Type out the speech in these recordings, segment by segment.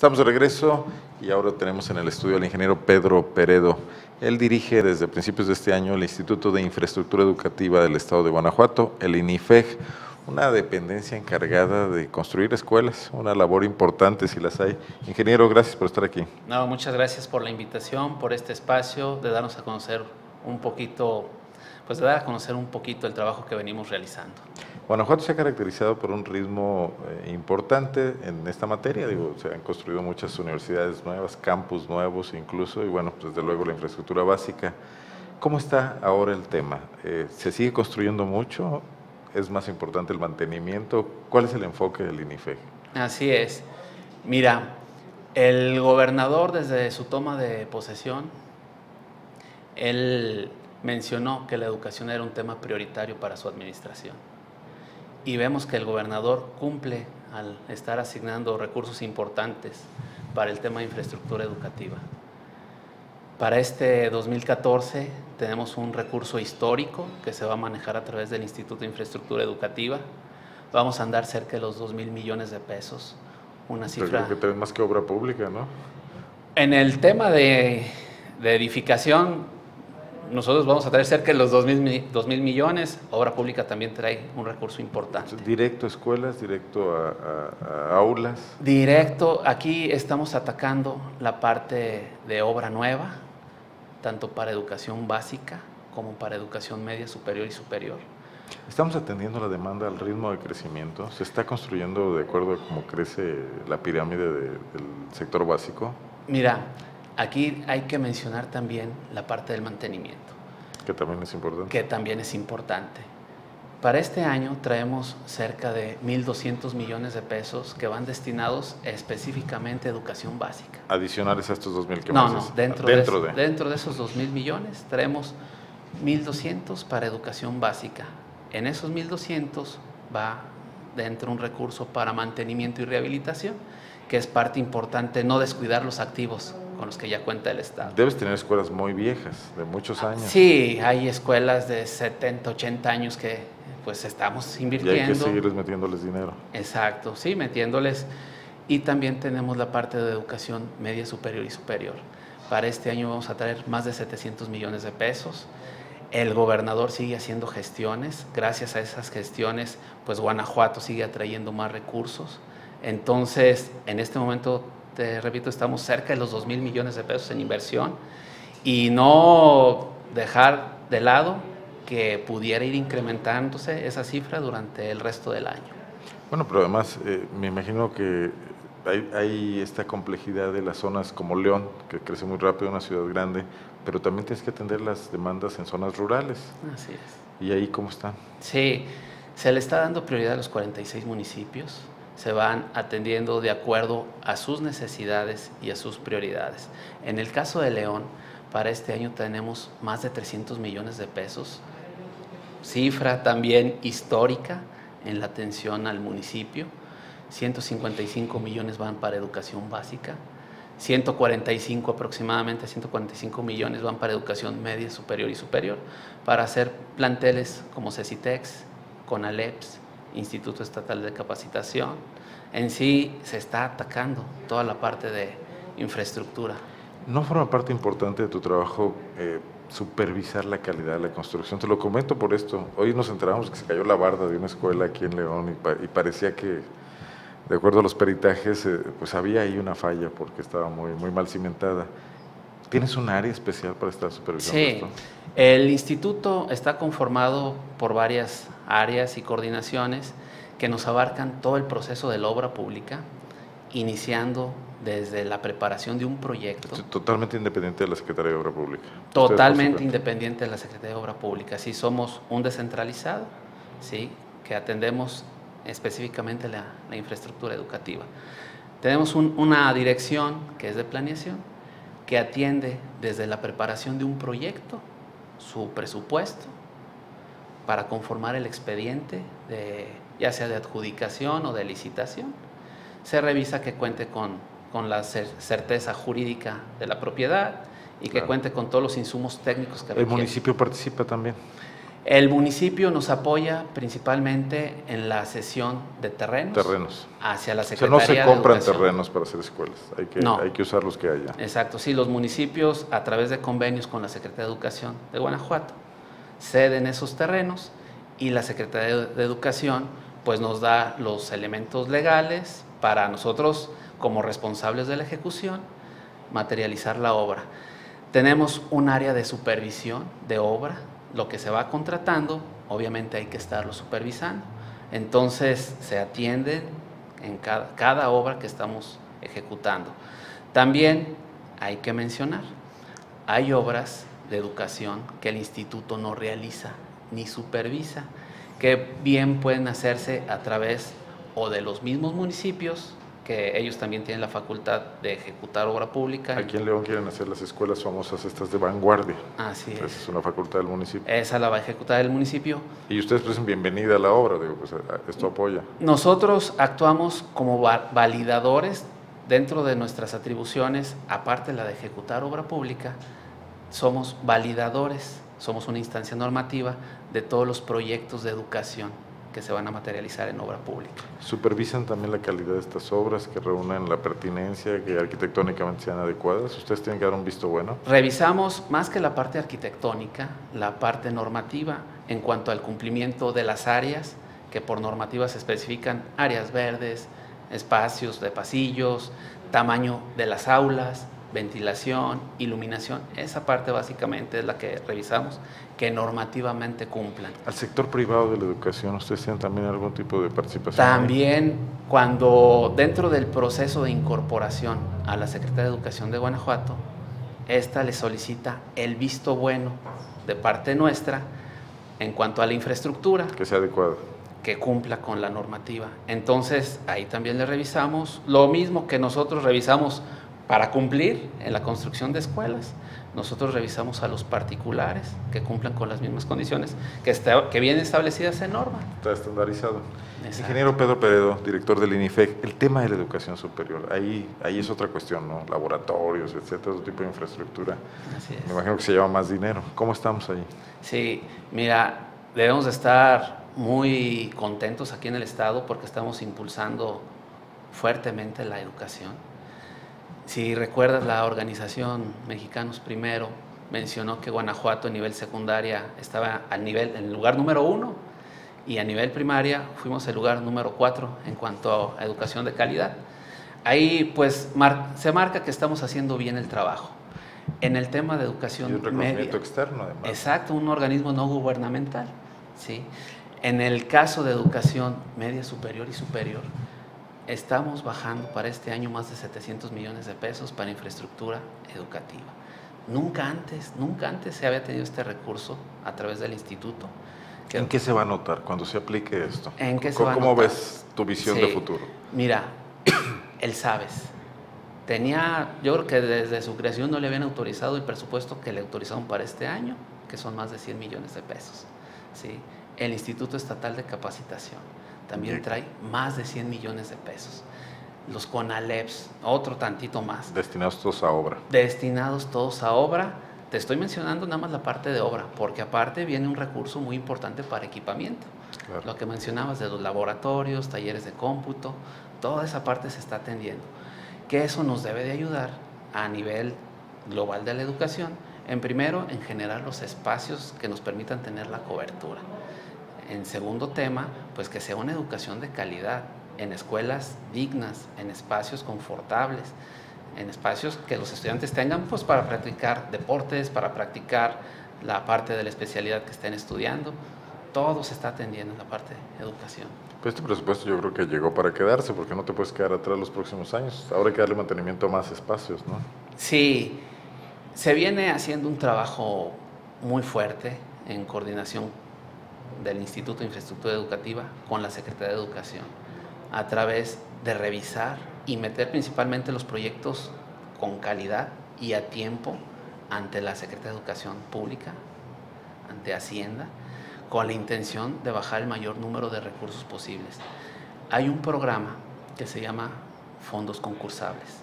Estamos de regreso y ahora tenemos en el estudio al ingeniero Pedro Peredo. Él dirige desde principios de este año el Instituto de Infraestructura Educativa del Estado de Guanajuato, el INIFEG, una dependencia encargada de construir escuelas, una labor importante si las hay. Ingeniero, gracias por estar aquí. No, muchas gracias por la invitación, por este espacio, de darnos a conocer un poquito, pues de dar a conocer un poquito el trabajo que venimos realizando. Guanajuato se ha caracterizado por un ritmo importante en esta materia. Digo, se han construido muchas universidades nuevas, campus nuevos incluso, y bueno, pues desde luego la infraestructura básica. ¿Cómo está ahora el tema? ¿Se sigue construyendo mucho? ¿Es más importante el mantenimiento? ¿Cuál es el enfoque del INIFEG? Así es. Mira, el gobernador desde su toma de posesión, él mencionó que la educación era un tema prioritario para su administración. Y vemos que el gobernador cumple al estar asignando recursos importantes para el tema de infraestructura educativa. Para este 2014 tenemos un recurso histórico que se va a manejar a través del Instituto de Infraestructura Educativa. Vamos a andar cerca de los 2,000 millones de pesos, una cifra… Pero que más que obra pública, ¿no? En el tema de edificación, nosotros vamos a traer cerca de los 2,000 millones, obra pública también trae un recurso importante. ¿Directo a escuelas, directo a aulas? Directo, aquí estamos atacando la parte de obra nueva, tanto para educación básica como para educación media, superior y superior. ¿Estamos atendiendo la demanda al ritmo de crecimiento? ¿Se está construyendo de acuerdo a cómo crece la pirámide del sector básico? Mira, aquí hay que mencionar también la parte del mantenimiento. Que también es importante. Que también es importante. Para este año traemos cerca de 1.200 millones de pesos que van destinados específicamente a educación básica. ¿Adicionales a estos 2.000 que más? No, no, dentro de esos 2.000 millones traemos 1.200 para educación básica. En esos 1.200 va dentro un recurso para mantenimiento y rehabilitación, que es parte importante, no descuidar los activos con los que ya cuenta el Estado. Debes tener escuelas muy viejas, de muchos años. Sí, hay escuelas de 70, 80 años que… pues estamos invirtiendo. Y hay que seguirles metiéndoles dinero. Exacto, sí, metiéndoles. Y también tenemos la parte de educación media, superior y superior. Para este año vamos a traer más de 700 millones de pesos. El gobernador sigue haciendo gestiones. Gracias a esas gestiones, pues Guanajuato sigue atrayendo más recursos. Entonces, en este momento, te repito, estamos cerca de los 2,000 millones de pesos en inversión. Y no dejar de lado que pudiera ir incrementándose esa cifra durante el resto del año. Bueno, pero además me imagino que hay esta complejidad de las zonas como León, que crece muy rápido, una ciudad grande, pero también tienes que atender las demandas en zonas rurales. Así es. ¿Y ahí cómo están? Sí, se le está dando prioridad a los 46 municipios, se van atendiendo de acuerdo a sus necesidades y a sus prioridades. En el caso de León, para este año tenemos más de 300 millones de pesos, cifra también histórica en la atención al municipio. 155 millones van para educación básica, 145 millones van para educación media, superior y superior, para hacer planteles como CECITEX, CONALEP, Instituto Estatal de Capacitación. En sí se está atacando toda la parte de infraestructura. ¿No forma parte importante de tu trabajo supervisar la calidad de la construcción? Te lo comento por esto. Hoy nos enteramos que se cayó la barda de una escuela aquí en León y parecía que, de acuerdo a los peritajes, pues había ahí una falla porque estaba muy mal cimentada. ¿Tienes un área especial para estar supervisando esto? Sí, el instituto está conformado por varias áreas y coordinaciones que nos abarcan todo el proceso de la obra pública, iniciando desde la preparación de un proyecto. Totalmente independiente de la Secretaría de Obra Pública. Totalmente independiente de la Secretaría de Obra Pública. Sí, somos un descentralizado, ¿sí?, que atendemos específicamente la infraestructura educativa. Tenemos una dirección que es de planeación, que atiende desde la preparación de un proyecto, su presupuesto, para conformar el expediente, ya sea de adjudicación o de licitación. Se revisa que cuente con la certeza jurídica de la propiedad y que cuente con todos los insumos técnicos que requiere. ¿El municipio participa también? El municipio nos apoya principalmente en la cesión de terrenos. Hacia la Secretaría de Educación. O sea, no se compran terrenos para hacer escuelas, hay que usar los que haya. Exacto, sí, los municipios a través de convenios con la Secretaría de Educación de Guanajuato ceden esos terrenos y la Secretaría de Educación pues nos da los elementos legales para nosotros como responsables de la ejecución materializar la obra. Tenemos un área de supervisión de obra. Lo que se va contratando, obviamente hay que estarlo supervisando. Entonces, se atiende en cada obra que estamos ejecutando. También hay que mencionar, hay obras de educación que el instituto no realiza ni supervisa, que bien pueden hacerse a través o de los mismos municipios, que ellos también tienen la facultad de ejecutar obra pública. Aquí en León quieren hacer las escuelas famosas estas de vanguardia. Así es. Esa es una facultad del municipio. Esa la va a ejecutar el municipio. Y ustedes prestan bienvenida a la obra, digo, pues esto apoya. Nosotros actuamos como validadores dentro de nuestras atribuciones, aparte de la de ejecutar obra pública, somos validadores, somos una instancia normativa de todos los proyectos de educación que se van a materializar en obra pública. ¿Supervisan también la calidad de estas obras, que reúnen la pertinencia, que arquitectónicamente sean adecuadas? ¿Ustedes tienen que dar un visto bueno? Revisamos más que la parte arquitectónica, la parte normativa en cuanto al cumplimiento de las áreas, que por normativa se especifican áreas verdes, espacios de pasillos, tamaño de las aulas, ventilación, iluminación. Esa parte básicamente es la que revisamos, que normativamente cumplan. ¿Al sector privado de la educación ustedes tienen también algún tipo de participación? También, cuando dentro del proceso de incorporación a la Secretaría de Educación de Guanajuato, esta le solicita el visto bueno de parte nuestra en cuanto a la infraestructura. Que sea adecuada. Que cumpla con la normativa. Entonces, ahí también le revisamos lo mismo que nosotros revisamos para cumplir en la construcción de escuelas. Nosotros revisamos a los particulares que cumplan con las mismas condiciones que vienen establecidas en norma. Está estandarizado. Exacto. Ingeniero Pedro Peredo, director del INIFEC, el tema de la educación superior, ahí es otra cuestión, ¿no? Laboratorios, etcétera, otro tipo de infraestructura. Así es. Me imagino que se lleva más dinero. ¿Cómo estamos ahí? Sí, mira, debemos estar muy contentos aquí en el Estado porque estamos impulsando fuertemente la educación. Si recuerdas, la organización Mexicanos Primero mencionó que Guanajuato a nivel secundaria estaba en el lugar número 1 y a nivel primaria fuimos el lugar número 4 en cuanto a educación de calidad. Ahí pues se marca que estamos haciendo bien el trabajo. En el tema de educación media. Y un reconocimiento externo además. Exacto, un organismo no gubernamental. ¿Sí? En el caso de educación media, superior y superior, estamos bajando para este año más de 700 millones de pesos para infraestructura educativa. Nunca antes se había tenido este recurso a través del instituto. ¿En qué se va a notar cuando se aplique esto? ¿En qué se va a notar? ¿Cómo ves tu visión de futuro? Mira, el SABES. Yo creo que desde su creación no le habían autorizado el presupuesto que le autorizaron para este año, que son más de 100 millones de pesos. ¿Sí? El Instituto Estatal de Capacitación también trae más de 100 millones de pesos. Los CONALEPs, otro tantito más. Destinados todos a obra. Destinados todos a obra. Te estoy mencionando nada más la parte de obra, porque aparte viene un recurso muy importante para equipamiento. Claro. Lo que mencionabas de los laboratorios, talleres de cómputo, toda esa parte se está atendiendo. Que eso nos debe de ayudar a nivel global de la educación, en generar los espacios que nos permitan tener la cobertura. En segundo tema, pues que sea una educación de calidad, en escuelas dignas, en espacios confortables, en espacios que los estudiantes tengan pues para practicar deportes, para practicar la parte de la especialidad que estén estudiando. Todo se está atendiendo en la parte de educación. Pues este presupuesto yo creo que llegó para quedarse, porque no te puedes quedar atrás los próximos años. Ahora hay que darle mantenimiento a más espacios, ¿no? Sí, se viene haciendo un trabajo muy fuerte en coordinación del Instituto de Infraestructura Educativa con la Secretaría de Educación, a través de revisar y meter principalmente los proyectos con calidad y a tiempo ante la Secretaría de Educación Pública, ante Hacienda, con la intención de bajar el mayor número de recursos posibles. Hay un programa que se llama Fondos Concursables,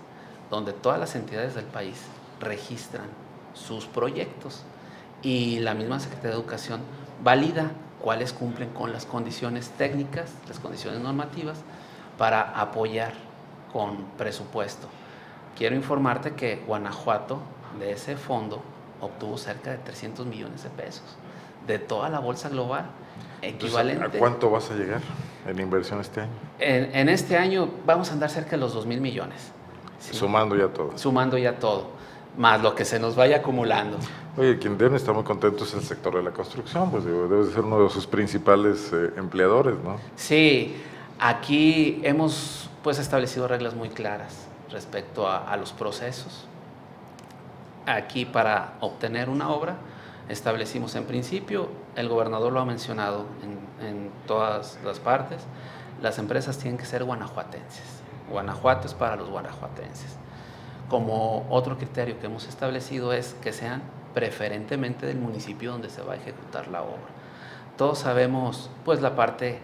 donde todas las entidades del país registran sus proyectos y la misma Secretaría de Educación valida cuáles cumplen con las condiciones técnicas, las condiciones normativas, para apoyar con presupuesto. Quiero informarte que Guanajuato, de ese fondo, obtuvo cerca de 300 millones de pesos de toda la bolsa global equivalente. Entonces, ¿a cuánto vas a llegar en inversión este año? En este año vamos a andar cerca de los 2,000 millones. ¿Sí? Sumando ya todo. Sumando ya todo, más lo que se nos vaya acumulando. Oye, quien debe estar muy contento es el sector de la construcción, pues digo, debe ser uno de sus principales empleadores, ¿no? Sí, aquí hemos pues establecido reglas muy claras respecto a los procesos. Aquí para obtener una obra establecimos en principio, el gobernador lo ha mencionado en todas las partes, las empresas tienen que ser guanajuatenses. Guanajuato es para los guanajuatenses. Como otro criterio que hemos establecido es que sean preferentemente del municipio donde se va a ejecutar la obra. Todos sabemos pues la parte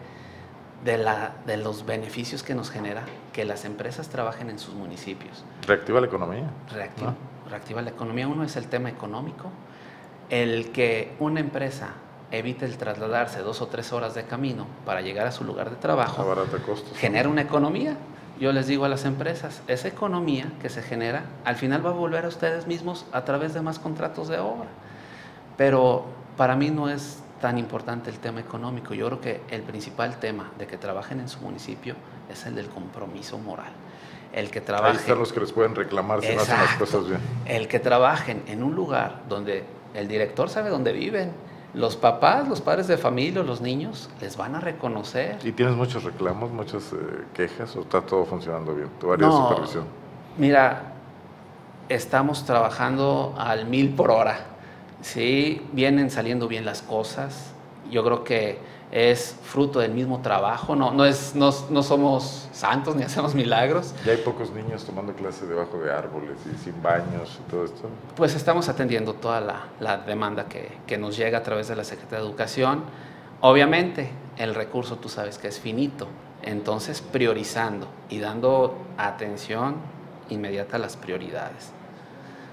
de los beneficios que nos genera que las empresas trabajen en sus municipios. Reactiva la economía. Reactiva la economía. Uno es el tema económico, el que una empresa evite el trasladarse 2 o 3 horas de camino para llegar a su lugar de trabajo, abarata costos, genera una economía. Yo les digo a las empresas, esa economía que se genera, al final va a volver a ustedes mismos a través de más contratos de obra. Pero para mí no es tan importante el tema económico. Yo creo que el principal tema de que trabajen en su municipio es el del compromiso moral. El que trabajen, ahí están los que les pueden reclamar si no hacen las cosas bien. El que trabajen en un lugar donde el director sabe dónde viven, los papás, los padres de familia, los niños, les van a reconocer. ¿Y tienes muchos reclamos, muchas quejas, o está todo funcionando bien? ¿Tu área de supervisión? Mira, estamos trabajando al 1000 por hora. Sí, vienen saliendo bien las cosas. Yo creo que es fruto del mismo trabajo. No somos santos ni hacemos milagros. ¿Ya hay pocos niños tomando clases debajo de árboles y sin baños y todo esto? Pues estamos atendiendo toda la demanda que nos llega a través de la Secretaría de Educación. Obviamente, el recurso tú sabes que es finito. Entonces, priorizando y dando atención inmediata a las prioridades.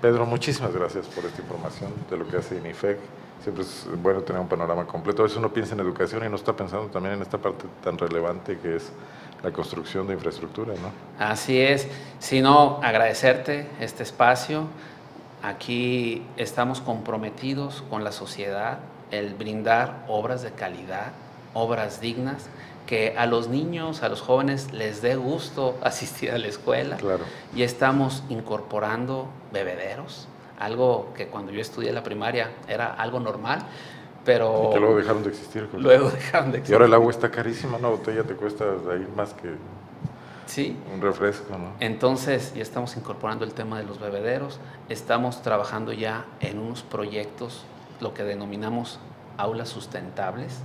Pedro, muchísimas gracias por esta información de lo que hace INIFEC. Siempre es bueno tener un panorama completo. A veces uno piensa en educación y no está pensando también en esta parte tan relevante que es la construcción de infraestructura, ¿no? Así es. Sino agradecerte este espacio. Aquí estamos comprometidos con la sociedad, el brindar obras de calidad, obras dignas, que a los niños, a los jóvenes les dé gusto asistir a la escuela. Claro. Y estamos incorporando bebederos. Algo que cuando yo estudié la primaria era algo normal, pero... Y que luego dejaron de existir. Luego dejaron de existir. Y ahora el agua está carísima, una botella te cuesta ahí más que sí, un refresco, ¿no? Entonces, ya estamos incorporando el tema de los bebederos, estamos trabajando ya en unos proyectos, lo que denominamos aulas sustentables,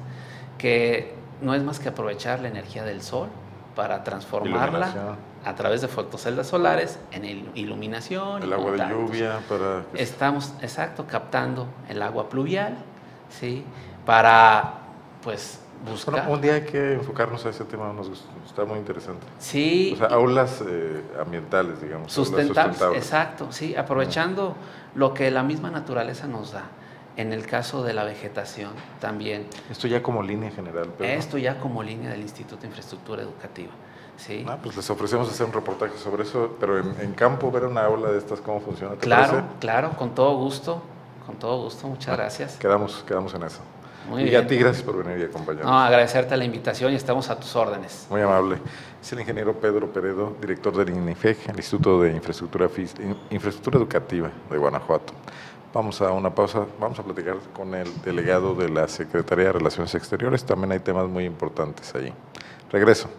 que no es más que aprovechar la energía del sol para transformarla a través de fotoceldas solares en iluminación. El agua de lluvia para... Estamos, exacto, captando el agua pluvial, ¿sí? Para, pues, buscar... Bueno, un día hay que enfocarnos a ese tema, nos gusta, está muy interesante. Sí. O sea, aulas ambientales, digamos. Sustentables, exacto, sí, aprovechando lo que la misma naturaleza nos da. En el caso de la vegetación también. Esto ya como línea general. Pero esto ya como línea del Instituto de Infraestructura Educativa. ¿Sí? Ah, pues les ofrecemos hacer un reportaje sobre eso, pero en campo, ver una aula de estas, cómo funciona. Claro, con todo gusto, muchas gracias. Quedamos en eso. Muy bien. Y a ti, gracias por venir y acompañarnos. No, agradecerte la invitación y estamos a tus órdenes. Muy amable. Es el ingeniero Pedro Peredo, director del INIFEG, el Instituto de Infraestructura Educativa de Guanajuato. Vamos a una pausa, vamos a platicar con el delegado de la Secretaría de Relaciones Exteriores, también hay temas muy importantes allí. Regreso.